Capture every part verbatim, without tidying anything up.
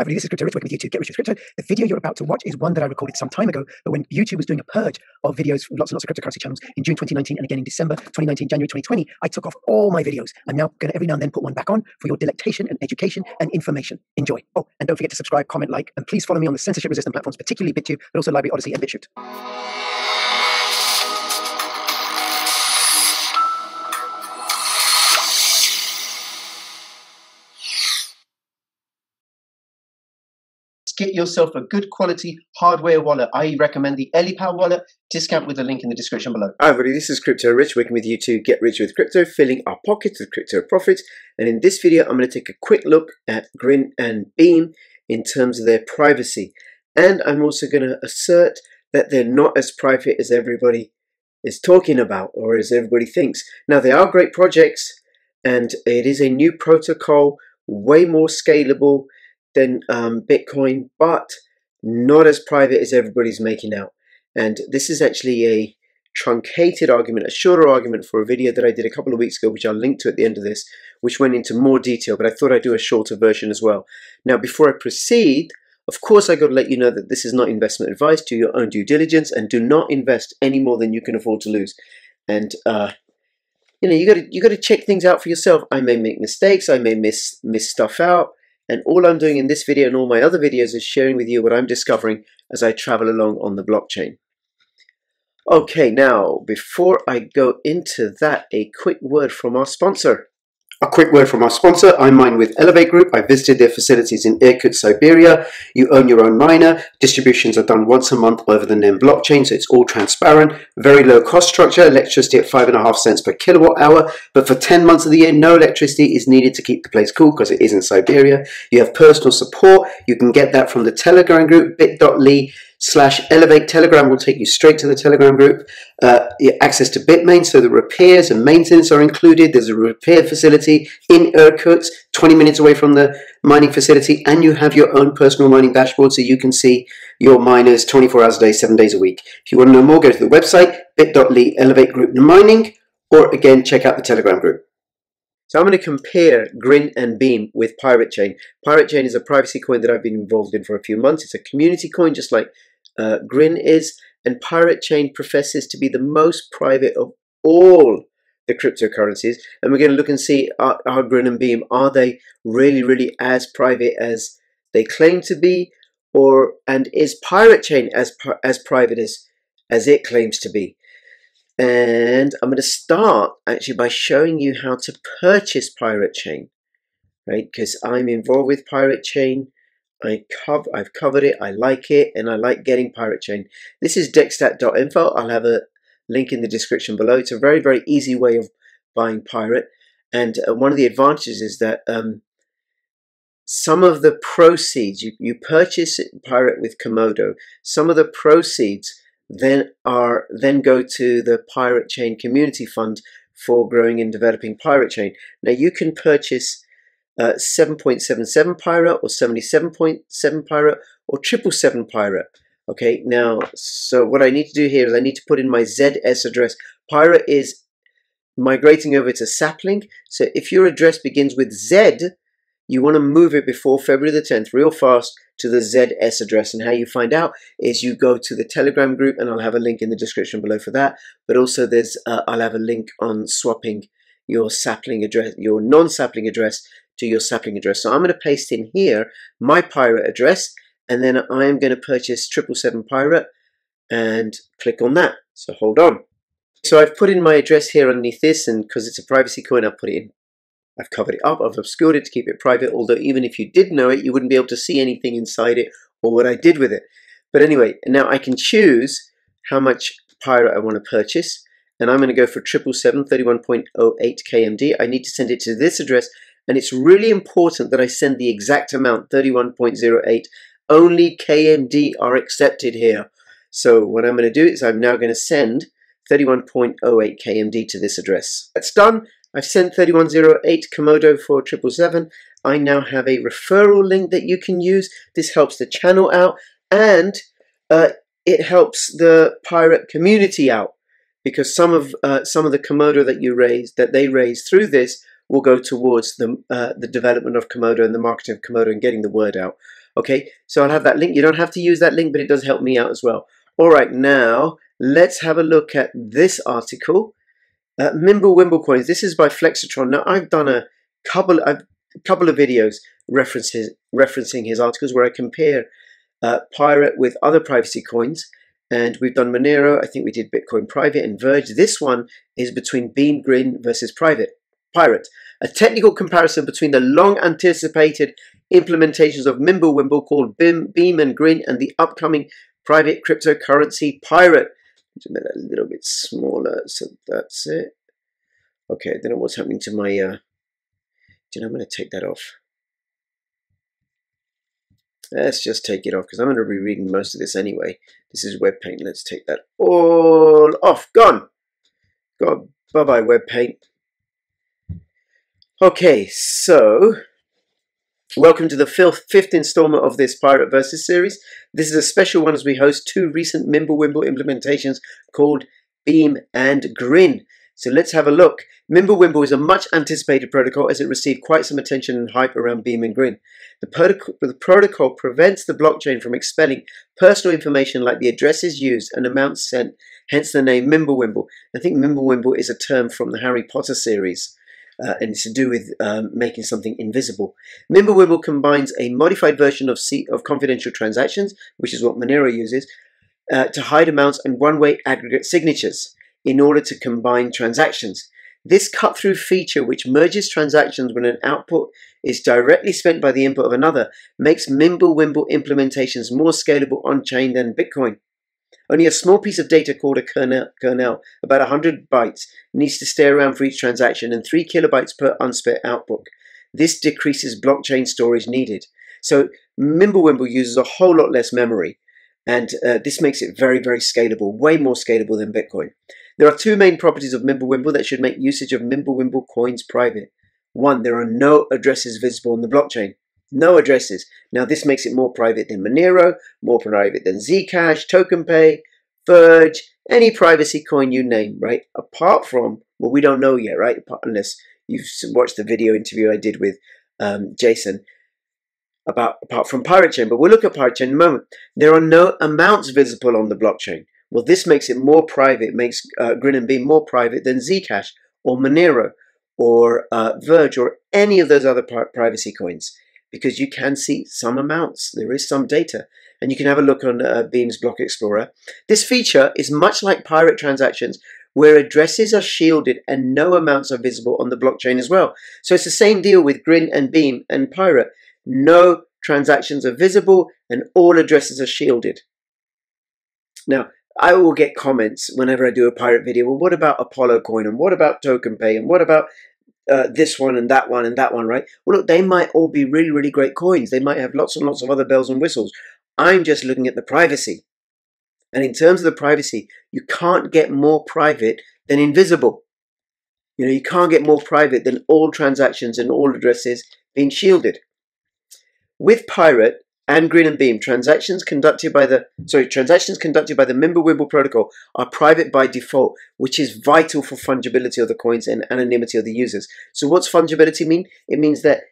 Hi everybody, this is Crypto Rich, working with YouTube. Get rich with crypto. The video you're about to watch is one that I recorded some time ago, but when YouTube was doing a purge of videos from lots and lots of cryptocurrency channels in June twenty nineteen and again in December twenty nineteen, January twenty twenty, I took off all my videos. I'm now going to every now and then put one back on for your delectation and education and information. Enjoy. Oh, and don't forget to subscribe, comment, like, and please follow me on the censorship-resistant platforms, particularly BitTube, but also Lbry, Odyssey, and BitChute. Get yourself a good quality hardware wallet. I recommend the Ellipal wallet. Discount with the link in the description below. Hi everybody, this is Crypto Rich, working with you to get rich with crypto, filling our pockets with crypto profits. And in this video, I'm going to take a quick look at Grin and Beam in terms of their privacy. And I'm also going to assert that they're not as private as everybody is talking about or as everybody thinks. Now, they are great projects and it is a new protocol, way more scalable than um, Bitcoin, but not as private as everybody's making out. And this is actually a truncated argument, a shorter argument for a video that I did a couple of weeks ago, which I'll link to at the end of this, which went into more detail, but I thought I'd do a shorter version as well. Now, before I proceed, of course, I got to let you know that this is not investment advice. Do your own due diligence and do not invest any more than you can afford to lose. And uh, you know, you got to you got to check things out for yourself. I may make mistakes. I may miss miss stuff out. And all I'm doing in this video and all my other videos is sharing with you what I'm discovering as I travel along on the blockchain. Okay, now, before I go into that, a quick word from our sponsor. A quick word from our sponsor. I mine with Elevate Group. I visited their facilities in Irkutsk, Siberia. You own your own miner. Distributions are done once a month over the N E M blockchain, so it's all transparent. Very low cost structure. Electricity at five and a half cents per kilowatt hour. But for ten months of the year, no electricity is needed to keep the place cool because it is in Siberia. You have personal support. You can get that from the Telegram group, bit.ly. slash elevate telegram will take you straight to the Telegram group. Uh, access to Bitmain, so the repairs and maintenance are included. There's a repair facility in Irkutsk, twenty minutes away from the mining facility, and you have your own personal mining dashboard so you can see your miners twenty-four hours a day, seven days a week. If you want to know more, go to the website bit.ly elevate group mining, or again, check out the Telegram group. So I'm going to compare Grin and Beam with Pirate Chain. Pirate Chain is a privacy coin that I've been involved in for a few months. It's a community coin, just like Uh, Grin is, and Pirate Chain professes to be the most private of all the cryptocurrencies, and we're going to look and see are, are Grin and Beam, are they really really as private as they claim to be, or and is Pirate Chain as as private as as it claims to be? And I'm going to start actually by showing you how to purchase Pirate Chain, right? Because I'm involved with Pirate Chain. I cov I've covered it, I like it, and I like getting Pirate Chain. This is dexstat dot info. I'll have a link in the description below. It's a very, very easy way of buying Pirate. And uh, one of the advantages is that um, some of the proceeds, you, you purchase Pirate with Komodo, some of the proceeds then are then go to the Pirate Chain Community Fund for growing and developing Pirate Chain. Now, you can purchase Uh, seven point seven seven Pirate, or seventy-seven point seven Pirate, or triple seven Pirate. Okay, now, so what I need to do here is I need to put in my Z S address. Pirate is migrating over to sapling, so if your address begins with Z, you want to move it before February the tenth, real fast, to the Z S address. And how you find out is you go to the Telegram group, and I'll have a link in the description below for that. But also, there's uh, I'll have a link on swapping your sapling address, your non-sapling address, to your sapling address. So I'm going to paste in here my Pirate address, and then I am going to purchase triple seven Pirate and click on that. So hold on. So I've put in my address here underneath this, and because it's a privacy coin, I've put it in. I've covered it up. I've obscured it to keep it private, although even if you did know it, you wouldn't be able to see anything inside it or what I did with it. But anyway, now I can choose how much Pirate I want to purchase, and I'm going to go for triple seven, thirty-one point oh eight K M D. I need to send it to this address, and it's really important that I send the exact amount, thirty-one point oh eight. Only K M D are accepted here. So what I'm going to do is I'm now going to send thirty-one point oh eight K M D to this address. That's done. I've sent thirty-one point oh eight Komodo for triple seven. I now have a referral link that you can use. This helps the channel out, and uh, it helps the Pirate community out, because some of uh, some of the Komodo that you raise, that they raise through this, will go towards the, uh, the development of Komodo and the marketing of Komodo and getting the word out. Okay, so I'll have that link. You don't have to use that link, but it does help me out as well. All right, now let's have a look at this article. Uh, Mimblewimble coins. This is by Flexitron. Now I've done a couple, a couple of videos references referencing his articles where I compare uh, Pirate with other privacy coins, and we've done Monero. I think we did Bitcoin Private and Verge. This one is between Beam, Grin versus Private Pirate. A technical comparison between the long-anticipated implementations of Mimblewimble called Beam, Beam and Grin and the upcoming private cryptocurrency Pirate. Just make that a little bit smaller, so that's it. Okay, I don't know what's happening to my, uh, you know, I'm going to take that off. Let's just take it off, because I'm going to be reading most of this anyway. This is WebPaint. Let's take that all off. Gone. God, bye-bye, WebPaint. Okay, so welcome to the fifth, fifth installment of this Pirate Versus series. This is a special one as we host two recent Mimblewimble implementations called Beam and Grin. So let's have a look. Mimblewimble is a much anticipated protocol as it received quite some attention and hype around Beam and Grin. The, protoc the protocol prevents the blockchain from expelling personal information like the addresses used and amounts sent, hence the name Mimblewimble. I think Mimblewimble is a term from the Harry Potter series. Uh, and it's to do with um, making something invisible. Mimblewimble combines a modified version of, C of confidential transactions, which is what Monero uses, uh, to hide amounts and one-way aggregate signatures in order to combine transactions. This cut-through feature, which merges transactions when an output is directly spent by the input of another, makes Mimblewimble implementations more scalable on-chain than Bitcoin. Only a small piece of data called a kernel, kernel, about one hundred bytes, needs to stay around for each transaction and three kilobytes per unspent output. This decreases blockchain storage needed. So Mimblewimble uses a whole lot less memory, and uh, this makes it very, very scalable, way more scalable than Bitcoin. There are two main properties of Mimblewimble that should make usage of Mimblewimble coins private. One, there are no addresses visible on the blockchain. No addresses. Now this makes it more private than Monero, more private than Zcash, TokenPay, Verge, any privacy coin you name, right? Apart from, well, we don't know yet, right? Unless you've watched the video interview I did with um, Jason about apart from Pirate Chain, but we'll look at Pirate Chain in a moment. There are no amounts visible on the blockchain. Well, this makes it more private, makes uh, Grin and Beam more private than Zcash or Monero or uh, Verge or any of those other privacy coins, because you can see some amounts. There is some data. And you can have a look on uh, Beam's Block Explorer. This feature is much like Pirate transactions, where addresses are shielded and no amounts are visible on the blockchain as well. So it's the same deal with Grin and Beam and Pirate. No transactions are visible and all addresses are shielded. Now, I will get comments whenever I do a Pirate video. Well, what about Apollo coin? And what about TokenPay? And what about Uh, this one and that one and that one, right? Well, look, they might all be really, really great coins. They might have lots and lots of other bells and whistles. I'm just looking at the privacy. And in terms of the privacy, you can't get more private than invisible. You know, you can't get more private than all transactions and all addresses being shielded. With Pirate and Grin and Beam, transactions conducted by the, sorry, transactions conducted by the Mimblewimble protocol are private by default, which is vital for fungibility of the coins and anonymity of the users. So what's fungibility mean? It means that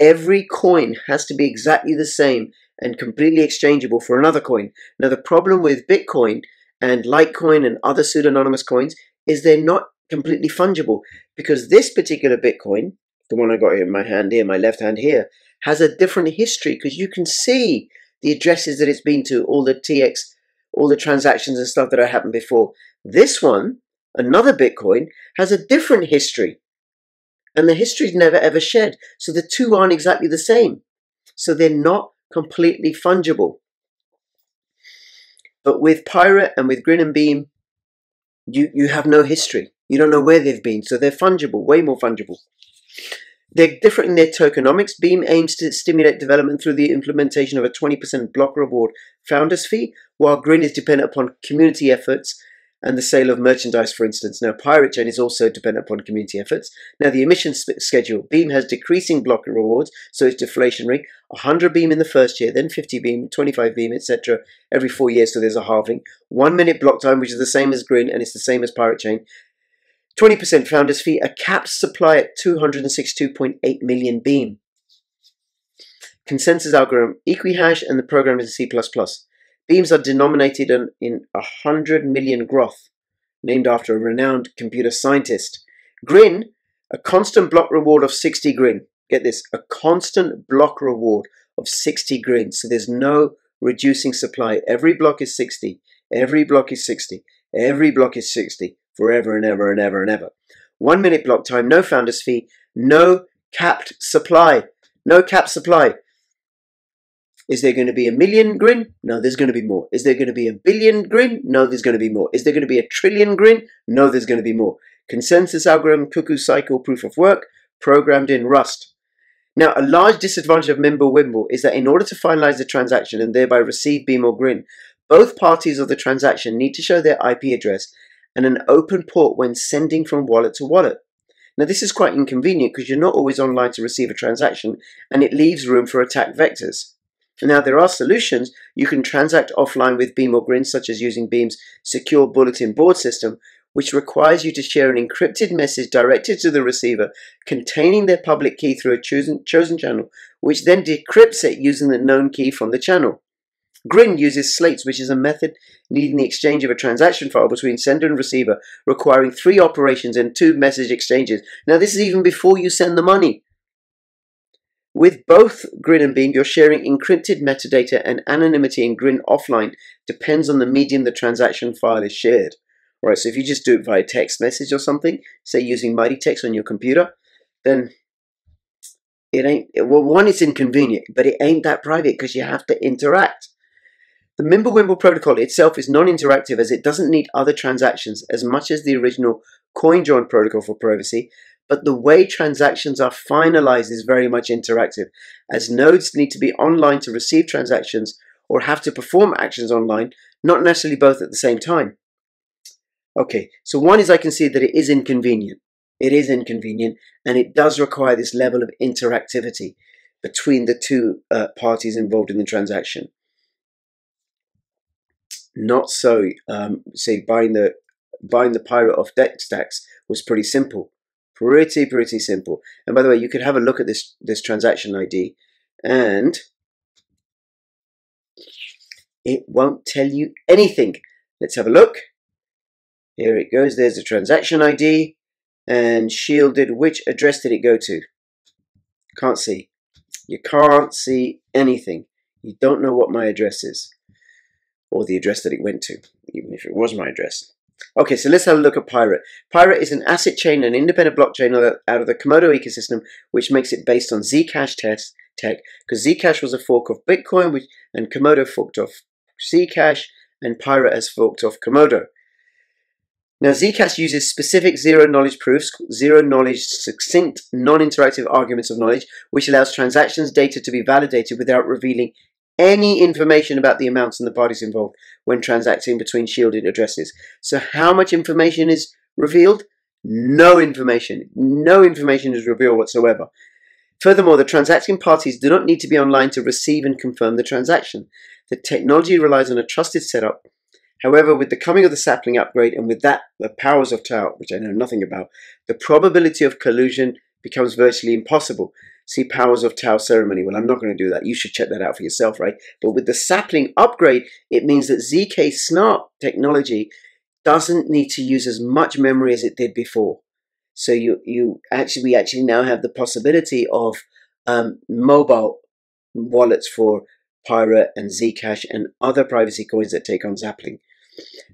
every coin has to be exactly the same and completely exchangeable for another coin. Now, the problem with Bitcoin and Litecoin and other pseudonymous coins is they're not completely fungible, because this particular Bitcoin, the one I got in my hand here, my left hand here, has a different history, because you can see the addresses that it's been to, all the T X, all the transactions and stuff that have happened before. This one, another Bitcoin, has a different history, and the history is never ever shared. So the two aren't exactly the same. So they're not completely fungible. But with Pirate and with Grin and Beam, you, you have no history. You don't know where they've been. So they're fungible, way more fungible. They're different in their tokenomics. Beam aims to stimulate development through the implementation of a twenty percent block reward founder's fee, while Grin is dependent upon community efforts and the sale of merchandise, for instance. Now, Pirate Chain is also dependent upon community efforts. Now, the emission schedule. Beam has decreasing block rewards, so it's deflationary. one hundred Beam in the first year, then fifty Beam, twenty-five Beam, et cetera every four years, so there's a halving. One minute block time, which is the same as Grin, and it's the same as Pirate Chain. twenty percent founder's fee, a capped supply at two hundred sixty-two point eight million Beam. consensus algorithm, Equihash, and the program is in C plus plus. Beams are denominated in, in one hundred million groth, named after a renowned computer scientist. Grin, a constant block reward of sixty Grin. Get this, a constant block reward of sixty Grin. So there's no reducing supply. Every block is sixty. Every block is sixty. Every block is sixty. Forever and ever and ever and ever. One minute block time, no founder's fee, no capped supply. No capped supply. Is there going to be a million Grin? No, there's going to be more. Is there going to be a billion Grin? No, there's going to be more. Is there going to be a trillion Grin? No, there's going to be more. Consensus algorithm, cuckoo cycle, proof of work, programmed in Rust. Now, a large disadvantage of Mimblewimble is that in order to finalize the transaction and thereby receive Beam or Grin, both parties of the transaction need to show their I P address and an open port when sending from wallet to wallet. Now, this is quite inconvenient because you're not always online to receive a transaction, and it leaves room for attack vectors. Now, there are solutions. You can transact offline with Beam or Grin, such as using Beam's secure bulletin board system, which requires you to share an encrypted message directed to the receiver containing their public key through a chosen, chosen channel, which then decrypts it using the known key from the channel. Grin uses slates, which is a method needing the exchange of a transaction file between sender and receiver, requiring three operations and two message exchanges. Now, this is even before you send the money. With both Grin and Beam, you're sharing encrypted metadata, and anonymity in Grin offline depends on the medium the transaction file is shared. All right, so if you just do it via text message or something, say using MightyText on your computer, then it ain't, well, one, it's inconvenient, but it ain't that private because you have to interact. The Mimblewimble protocol itself is non-interactive as it doesn't need other transactions as much as the original CoinJoin protocol for privacy, but the way transactions are finalized is very much interactive, as nodes need to be online to receive transactions or have to perform actions online, not necessarily both at the same time. Okay, so one is I can see that it is inconvenient. It is inconvenient, and it does require this level of interactivity between the two uh, parties involved in the transaction. Not so, um, say, buying the, buying the pirate off DexStats was pretty simple. Pretty, pretty simple. And by the way, you could have a look at this, this transaction I D, and it won't tell you anything. Let's have a look. Here it goes. There's a transaction I D and shielded. Which address did it go to? Can't see. You can't see anything. You don't know what my address is or the address that it went to, even if it was my address. Okay, so let's have a look at Pirate. Pirate is an asset chain, an independent blockchain out of the Komodo ecosystem, which makes it based on Zcash tech, because Zcash was a fork of Bitcoin, which, and Komodo forked off Zcash, and Pirate has forked off Komodo. Now, Zcash uses specific zero-knowledge proofs, zero-knowledge succinct, non-interactive arguments of knowledge, which allows transactions data to be validated without revealing any information about the amounts and the parties involved when transacting between shielded addresses. So how much information is revealed? No information. No information is revealed whatsoever. Furthermore, the transacting parties do not need to be online to receive and confirm the transaction. The technology relies on a trusted setup. However, with the coming of the sapling upgrade, and with that, the powers of tau, which I know nothing about, the probability of collusion becomes virtually impossible. See powers of tau ceremony. Well, I'm not going to do that. You should check that out for yourself, right? But with the sapling upgrade, it means that Z K SNARK technology doesn't need to use as much memory as it did before. So you, you actually, we actually now have the possibility of um, mobile wallets for Pirate and Zcash and other privacy coins that take on sapling.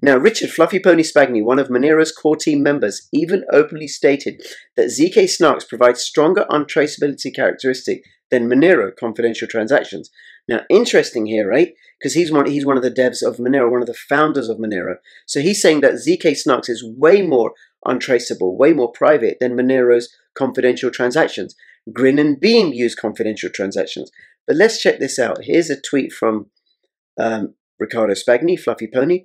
Now, Richard Fluffy Pony Spagney, one of Monero's core team members, even openly stated that Z K SNARKs provide stronger untraceability characteristic than Monero confidential transactions. Now, interesting here, right? Because he's one, he's one of the devs of Monero, one of the founders of Monero. So he's saying that Z K SNARKs is way more untraceable, way more private than Monero's confidential transactions. Grin and Beam use confidential transactions. But let's check this out. Here's a tweet from um, Ricardo Spagney, Fluffy Pony.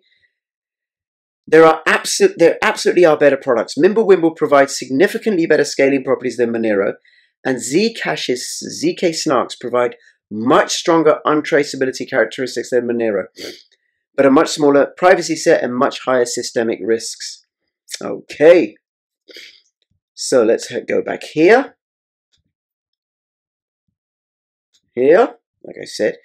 There are absol there absolutely are better products. Mimblewimble provides significantly better scaling properties than Monero, and Zcash's Z K SNARKs provide much stronger untraceability characteristics than Monero, but a much smaller privacy set and much higher systemic risks. Okay, so let's go back here. here, like I said.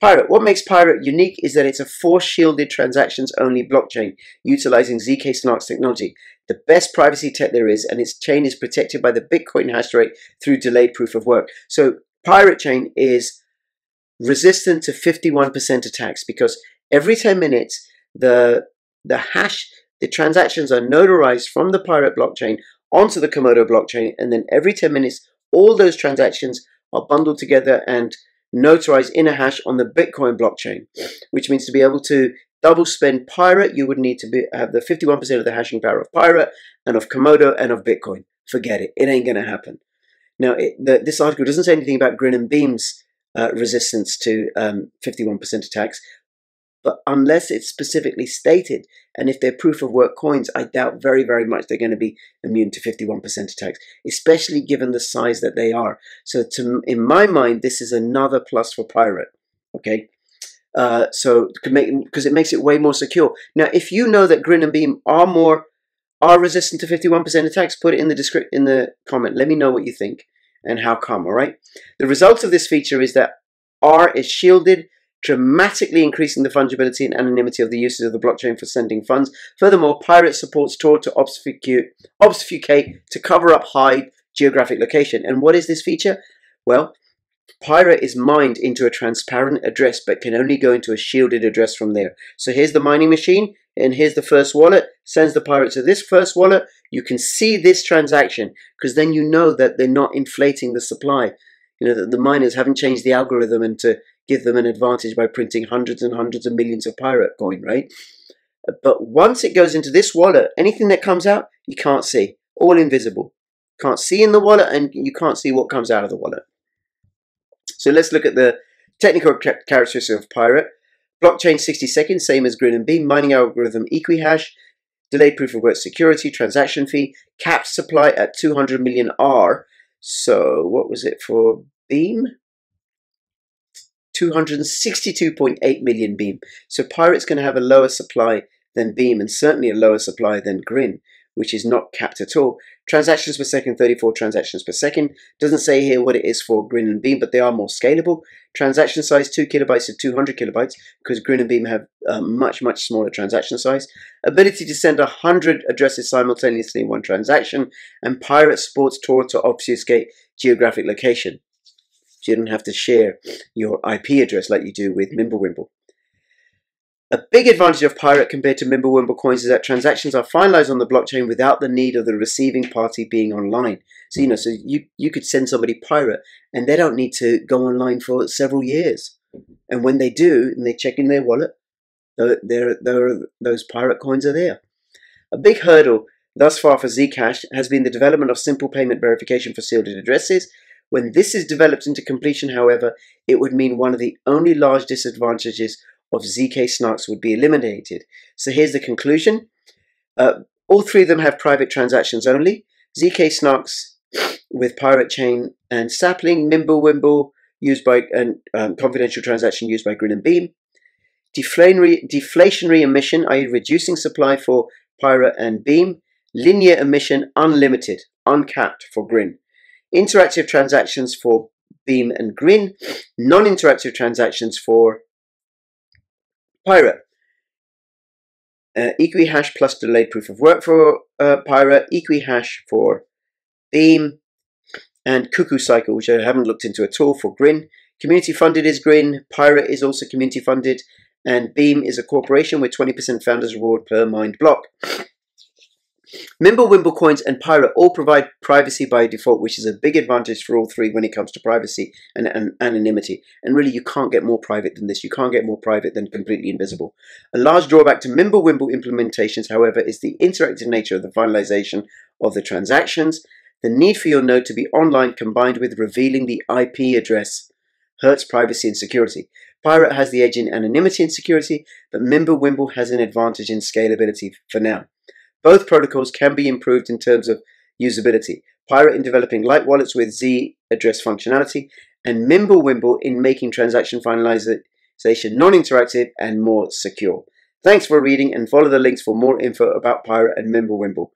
Pirate. What makes Pirate unique is that it's a force-shielded transactions-only blockchain utilizing Z K snarks technology, the best privacy tech there is, and its chain is protected by the Bitcoin hash rate through delayed proof of work. So Pirate Chain is resistant to fifty-one percent attacks because every ten minutes, the the hash, the transactions are notarized from the Pirate blockchain onto the Komodo blockchain, and then every ten minutes, all those transactions are bundled together and notarized in a hash on the Bitcoin blockchain, which means to be able to double spend Pirate, you would need to be, have the fifty-one percent of the hashing power of Pirate and of Komodo and of Bitcoin. Forget it. It ain't going to happen. Now, it, the, this article doesn't say anything about Grin and Beam's uh, resistance to um, fifty-one percent attacks, but unless it's specifically stated, and if they're proof of work coins, I doubt very, very much they're going to be immune to fifty-one percent attacks, especially given the size that they are. So to, in my mind, this is another plus for Pirate, okay? Uh, so because it makes it way more secure. Now, if you know that Grin and Beam are more are resistant to fifty-one percent attacks, put it in the description, in the comment. Let me know what you think and how come, all right? The result of this feature is that R is shielded, dramatically increasing the fungibility and anonymity of the uses of the blockchain for sending funds. Furthermore, Pirate supports Tor to obfuscate, obfuscate, to cover up, hide geographic location. And what is this feature? Well, Pirate is mined into a transparent address, but can only go into a shielded address from there. So here's the mining machine, and here's the first wallet, sends the Pirate to this first wallet. You can see this transaction, because then you know that they're not inflating the supply. You know, that the miners haven't changed the algorithm and to give them an advantage by printing hundreds and hundreds of millions of Pirate coin, right? But once it goes into this wallet, anything that comes out, you can't see. All invisible. Can't see in the wallet, and you can't see what comes out of the wallet. So let's look at the technical characteristics of Pirate. Blockchain sixty seconds, same as Grin and Beam. Mining algorithm Equihash. Delayed proof of work security. Transaction fee. Capped supply at two hundred million R. So what was it for Beam? two hundred sixty-two point eight million Beam. So Pirate's going to have a lower supply than Beam, and certainly a lower supply than Grin, which is not capped at all. Transactions per second, thirty-four transactions per second. Doesn't say here what it is for Grin and Beam, but they are more scalable. Transaction size, two kilobytes to two hundred kilobytes, because Grin and Beam have a much, much smaller transaction size. Ability to send one hundred addresses simultaneously in one transaction. And Pirate supports Tor to obfuscate geographic location. So you don't have to share your I P address like you do with Mimblewimble. A big advantage of Pirate compared to Mimblewimble coins is that transactions are finalized on the blockchain without the need of the receiving party being online. So, you know, so you, you could send somebody Pirate and they don't need to go online for several years. And when they do, and they check in their wallet, they're, they're, those Pirate coins are there. A big hurdle thus far for Zcash has been the development of simple payment verification for shielded addresses. When this is developed into completion, however, it would mean one of the only large disadvantages of Z K snarks would be eliminated. So here's the conclusion. Uh, all three of them have private transactions only. Z K snarks with Pirate Chain and Sapling, Mimblewimble used by and um, confidential transaction used by Grin and Beam. Deflationary, deflationary emission, that is reducing supply for Pirate and Beam. Linear emission, unlimited, uncapped for Grin. Interactive transactions for Beam and Grin. Non-interactive transactions for Pirate. Uh, Equihash plus delayed proof of work for uh, Pirate, Equihash for Beam, and cuckoo cycle, which I haven't looked into at all, for Grin. Community funded is Grin, Pirate is also community funded, and Beam is a corporation with twenty percent founders reward per mined block. Mimblewimble coins and Pirate all provide privacy by default, which is a big advantage for all three when it comes to privacy and, and anonymity. And really, you can't get more private than this. You can't get more private than completely invisible. A large drawback to Mimblewimble implementations, however, is the interactive nature of the finalization of the transactions. The need for your node to be online combined with revealing the I P address hurts privacy and security. Pirate has the edge in anonymity and security, but Mimblewimble has an advantage in scalability for now. Both protocols can be improved in terms of usability. Pirate in developing light wallets with Z address functionality, and Mimblewimble in making transaction finalization non-interactive and more secure. Thanks for reading, and follow the links for more info about Pirate and Mimblewimble.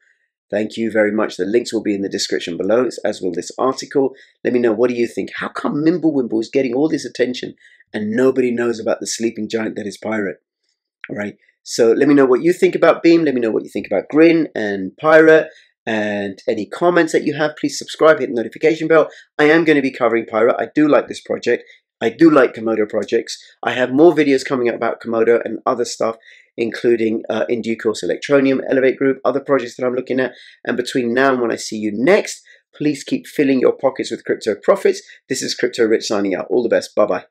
Thank you very much. The links will be in the description below, as will this article. Let me know, what do you think? How come Mimblewimble is getting all this attention and nobody knows about the sleeping giant that is Pirate? All right, so let me know what you think about Beam. Let me know what you think about Grin and Pirate. And any comments that you have, please subscribe, hit the notification bell. I am going to be covering Pirate. I do like this project. I do like Komodo projects. I have more videos coming up about Komodo and other stuff, including uh, in due course Electronium, Elevate Group, other projects that I'm looking at. And between now and when I see you next, please keep filling your pockets with crypto profits. This is Crypto Rich signing out. All the best. Bye-bye.